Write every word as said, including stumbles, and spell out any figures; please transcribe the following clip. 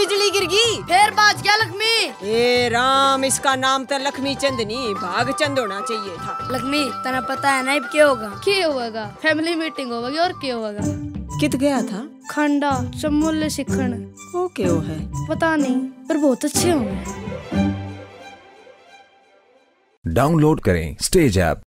बिजली गिर गई, फिर बाज गया लक्ष्मी। ए राम, इसका नाम तो लक्ष्मी चंद नहीं भाग चंद होना चाहिए था। लक्ष्मी तेरा पता है ना अब क्या होगा? क्या होगा? फैमिली मीटिंग होगी और क्या होगा? कित गया था? खंडा चमोले शिखण। वो क्यों है पता नहीं, पर बहुत अच्छे होंगे। डाउनलोड करें स्टेज ऐप।